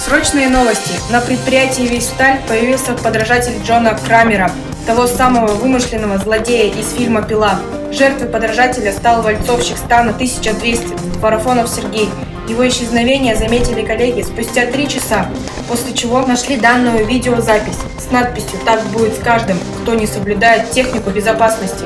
Срочные новости. На предприятии ВИЗ-Сталь появился подражатель Джона Крамера, того самого вымышленного злодея из фильма «Пила». Жертвой подражателя стал вальцовщик стана 1200 Фарафонов Сергей. Его исчезновение заметили коллеги спустя 3 часа, после чего нашли данную видеозапись с надписью «Так будет с каждым, кто не соблюдает технику безопасности».